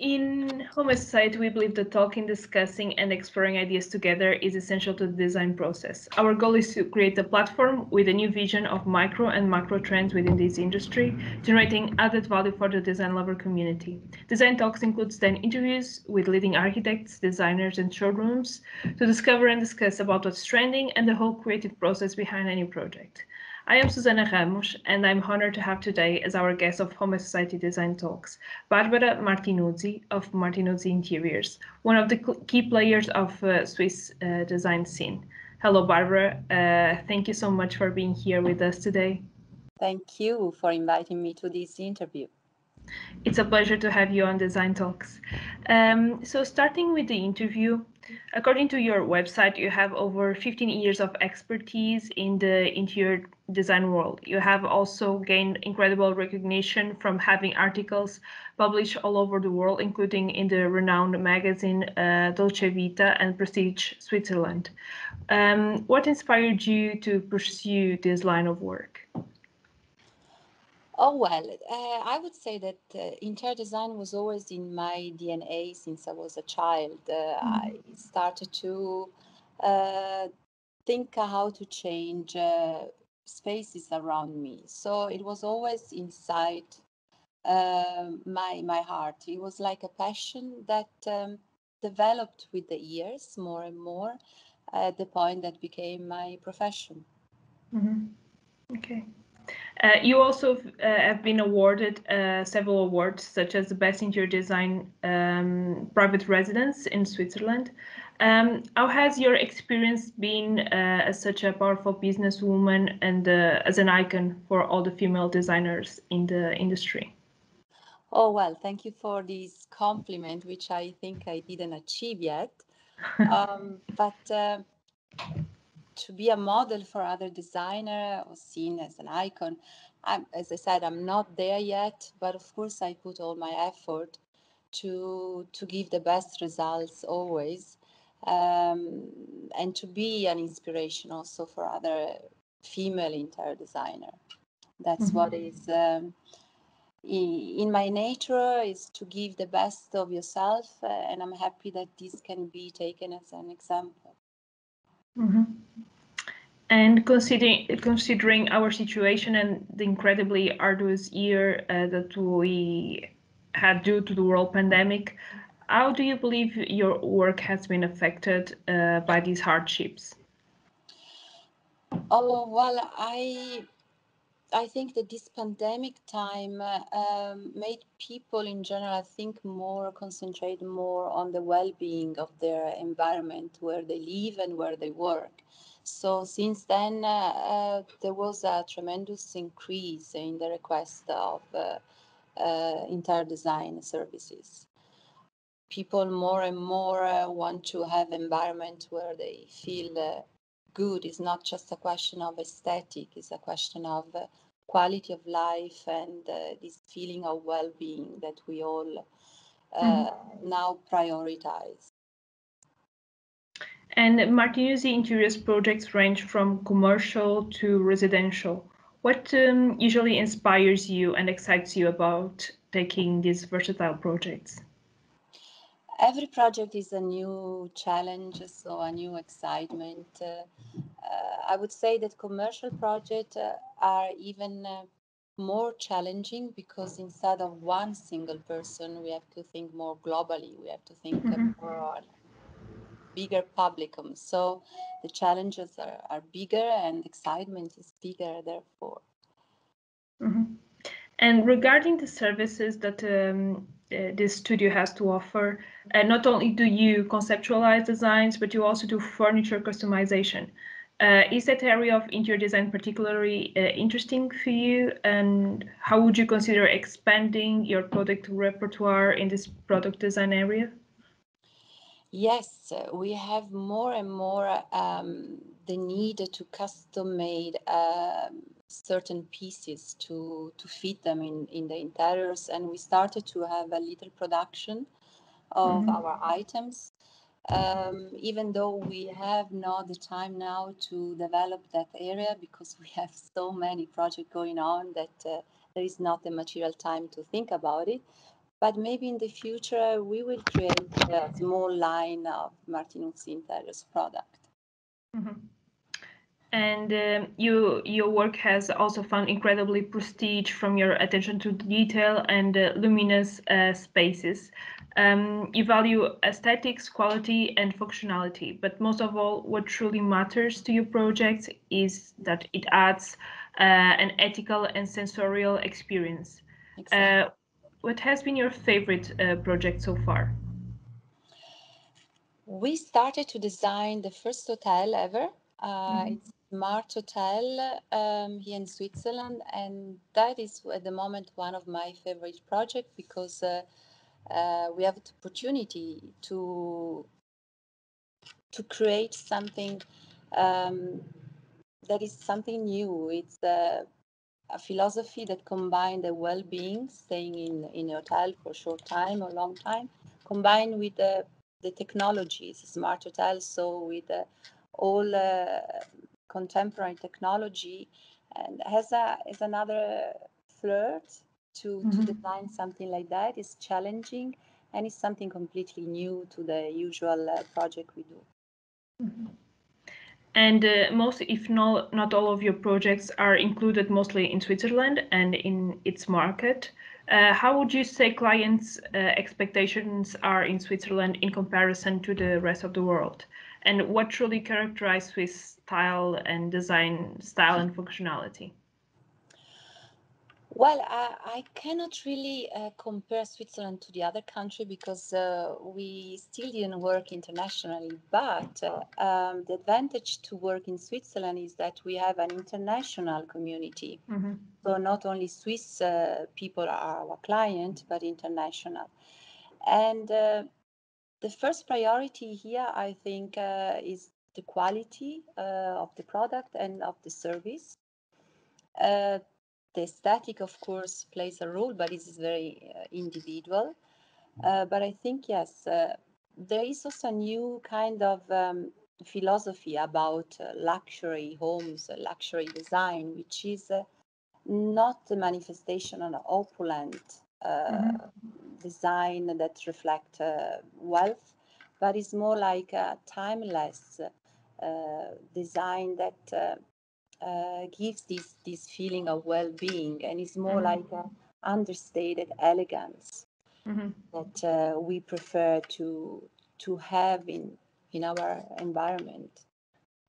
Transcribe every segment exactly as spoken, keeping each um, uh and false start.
In home society, we believe that talking, discussing, and exploring ideas together is essential to the design process. Our goal is to create a platform with a new vision of micro and macro trends within this industry, generating added value for the design lover community. Design Talks includes ten interviews with leading architects, designers, and showrooms to discover and discuss about what's trending and the whole creative process behind any project. I am Susana Ramos, and I'm honored to have today as our guest of Home and Society Design Talks, Barbara Martinuzzi of Martinuzzi Interiors, one of the key players of uh, Swiss uh, design scene. Hello, Barbara. Uh, thank you so much for being here with us today. Thank you for inviting me to this interview. It's a pleasure to have you on Design Talks. Um, so starting with the interview, according to your website, you have over fifteen years of expertise in the interior design world. You have also gained incredible recognition from having articles published all over the world, including in the renowned magazine uh, Dolce Vita and Prestige Switzerland. Um, what inspired you to pursue this line of work? Oh, well, uh, I would say that uh, interior design was always in my D N A since I was a child. Uh, I started to uh, think how to change uh, spaces around me. So it was always inside uh, my, my heart. It was like a passion that um, developed with the years more and more at the point that became my profession. Mm-hmm. Okay. Uh, you also uh, have been awarded uh, several awards, such as the Best Interior Design um, Private Residence in Switzerland. Um, how has your experience been uh, as such a powerful businesswoman and uh, as an icon for all the female designers in the industry? Oh, well, thank you for this compliment, which I think I didn't achieve yet. um, but... Uh... To be a model for other designer or seen as an icon, I'm, as I said, I'm not there yet, but of course I put all my effort to to give the best results always, um, and to be an inspiration also for other female interior designer. That's mm-hmm. what is um, in my nature, is to give the best of yourself, uh, and I'm happy that this can be taken as an example. Mm-hmm. And considering considering our situation and the incredibly arduous year uh, that we had due to the world pandemic, how do you believe your work has been affected uh, by these hardships? Oh, well, I I think that this pandemic time uh, um, made people in general think more, concentrate more on the well-being of their environment, where they live and where they work. So since then, uh, uh, there was a tremendous increase in the request of uh, uh, interior design services. People more and more uh, want to have environment where they feel uh, good. It's not just a question of aesthetic, it's a question of uh, quality of life and uh, this feeling of well-being that we all uh, mm-hmm. now prioritize. And Martinuzzi Interiors projects range from commercial to residential. What um, usually inspires you and excites you about taking these versatile projects? Every project is a new challenge, so a new excitement. Uh, uh, I would say that commercial projects uh, are even uh, more challenging, because instead of one single person, we have to think more globally. We have to think mm-hmm. more on bigger publicum. So the challenges are, are bigger and excitement is bigger, therefore. Mm-hmm. And regarding the services that um, uh, this studio has to offer, uh, not only do you conceptualize designs, but you also do furniture customization. Uh, is that area of interior design particularly uh, interesting for you? And how would you consider expanding your product repertoire in this product design area? Yes, we have more and more um, the need to custom-made uh, certain pieces to to fit them in, in the interiors, and we started to have a little production of mm-hmm. our items. um, even though we have not the time now to develop that area because we have so many projects going on that uh, there is not the material time to think about it. But maybe in the future, we will create a small line of Martinuzzi Interiors product. Mm-hmm. And uh, you, your work has also found incredibly prestige from your attention to detail and uh, luminous uh, spaces. Um, you value aesthetics, quality and functionality, but most of all, what truly matters to your project is that it adds uh, an ethical and sensorial experience. Exactly. Uh, what has been your favorite uh, project so far? We started to design the first hotel ever. Uh, mm-hmm. It's Smart Hotel um, here in Switzerland, and that is at the moment one of my favorite projects because uh, uh, we have the opportunity to to create something um, that is something new. It's uh, a philosophy that combines the well-being, staying in in a hotel for a short time or long time, combined with the the technologies, smart hotels, so with uh, all uh, contemporary technology, and has a is another flirt to, mm-hmm. to design something like that. It's challenging and it's something completely new to the usual uh, project we do. Mm-hmm. And uh, most, if not, not all of your projects are included mostly in Switzerland and in its market. Uh, how would you say clients' uh, expectations are in Switzerland in comparison to the rest of the world? And what truly characterizes Swiss style and design style and functionality? Well, I, I cannot really uh, compare Switzerland to the other country because uh, we still didn't work internationally. But uh, um, the advantage to work in Switzerland is that we have an international community. Mm-hmm. So not only Swiss uh, people are our client, but international. And uh, the first priority here, I think, uh, is the quality uh, of the product and of the service. Uh, the aesthetic, of course, plays a role, but it is very uh, individual. Uh, but I think, yes, uh, there is also a new kind of um, philosophy about uh, luxury homes, uh, luxury design, which is uh, not the manifestation of an opulent uh, mm-hmm. design that reflect uh, wealth, but it's more like a timeless uh, design that uh, uh, gives this this feeling of well-being, and it's more mm-hmm. like an understated elegance mm-hmm. that uh, we prefer to to have in in our environment.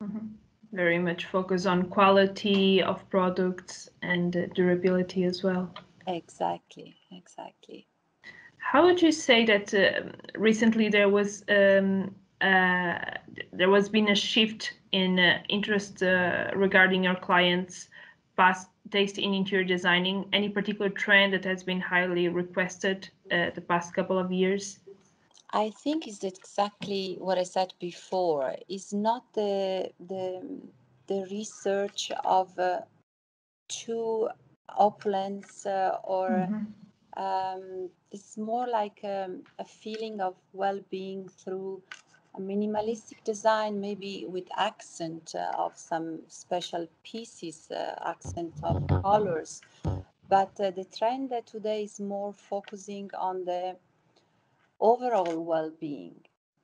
Mm-hmm. Very much focus on quality of products and uh, durability as well. Exactly, exactly. How would you say that uh, recently there was um, uh, there was been a shift in uh, interest uh, regarding your clients' past taste in interior designing? Any particular trend that has been highly requested uh, the past couple of years? I think it's exactly what I said before. It's not the the the research of uh, too opulence uh, or. Mm-hmm. Um, it's more like um, a feeling of well-being through a minimalistic design, maybe with accent uh, of some special pieces, uh, accent of colors. But uh, the trend uh, today is more focusing on the overall well-being,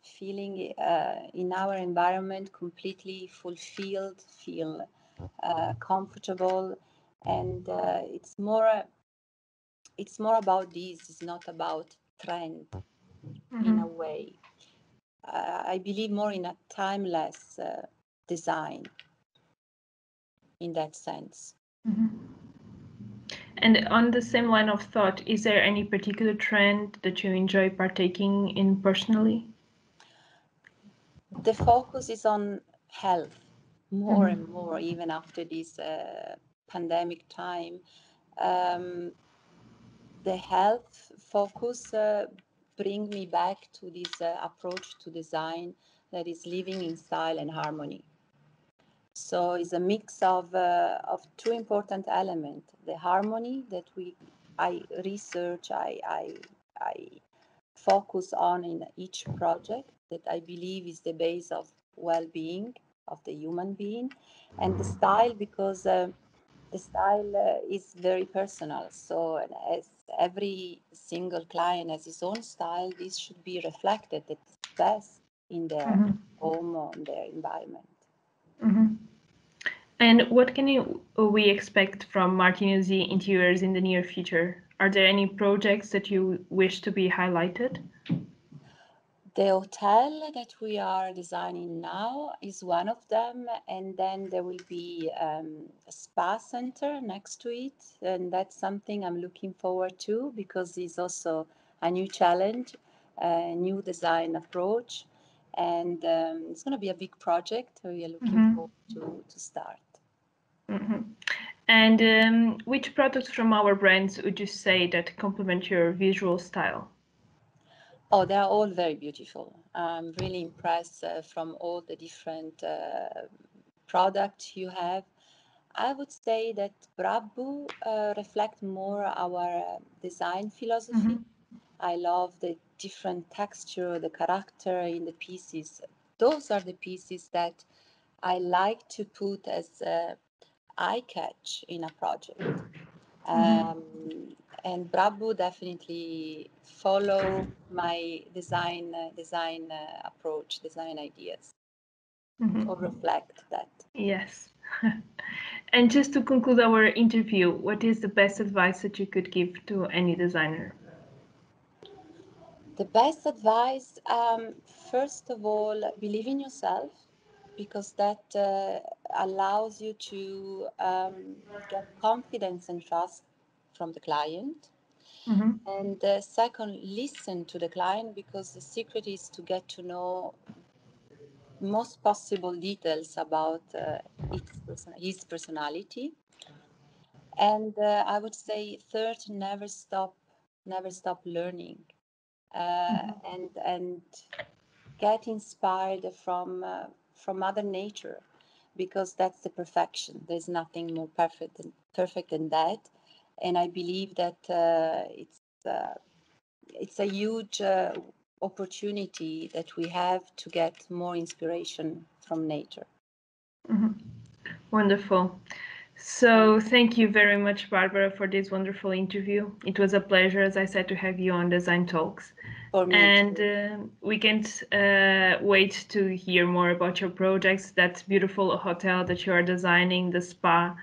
feeling uh, in our environment completely fulfilled, feel uh, comfortable, and uh, it's more... Uh, It's more about this, it's not about trend mm-hmm. in a way. Uh, I believe more in a timeless uh, design in that sense. Mm-hmm. And on the same line of thought, is there any particular trend that you enjoy partaking in personally? The focus is on health more mm-hmm. and more, even after this uh, pandemic time. Um, The health focus uh, bring me back to this uh, approach to design that is living in style and harmony. So it's a mix of uh, of two important elements: the harmony that we I research, I I I focus on in each project, that I believe is the base of well-being of the human being. And the style, because uh, the style uh, is very personal. So as every single client has his own style, this should be reflected at best in their mm-hmm. home or in their environment. Mm-hmm. And what can you, we expect from Martinuzzi Interiors in the near future? Are there any projects that you wish to be highlighted? The hotel that we are designing now is one of them, and then there will be um, a spa center next to it, and that's something I'm looking forward to because it's also a new challenge, a new design approach, and um, it's going to be a big project we are looking mm-hmm. forward to, to start. Mm-hmm. And um, which products from our brands would you say that complement your visual style? Oh, they are all very beautiful. I'm really impressed uh, from all the different uh, products you have. I would say that Brabbu uh, reflect more our design philosophy. Mm-hmm. I love the different texture, the character in the pieces. Those are the pieces that I like to put as uh, eye catch in a project. Um, and Brabbu definitely follow my design uh, design uh, approach, design ideas, mm-hmm. or reflect that. Yes. And just to conclude our interview, what is the best advice that you could give to any designer? The best advice, um, first of all, believe in yourself, because that uh, allows you to um, get confidence and trust from the client. Mm-hmm. And uh, second, listen to the client, because the secret is to get to know most possible details about uh, its person- his personality. And uh, I would say third, never stop, never stop learning, uh, mm-hmm. and and get inspired from uh, from Mother Nature, because that's the perfection. There's nothing more perfect than, perfect than that. And I believe that uh, it's, uh, it's a huge uh, opportunity that we have to get more inspiration from nature. Mm-hmm. Wonderful. So thank you very much, Barbara, for this wonderful interview. It was a pleasure, as I said, to have you on Design Talks. For me and uh, we can't uh, wait to hear more about your projects, that beautiful hotel that you are designing, the spa,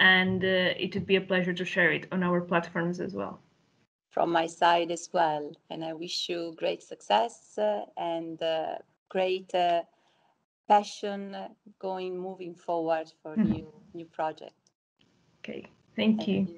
and uh, it would be a pleasure to share it on our platforms as well. From my side as well. And I wish you great success uh, and uh, great uh, passion going, moving forward for mm-hmm. new, new projects. Okay, thank, thank you. you.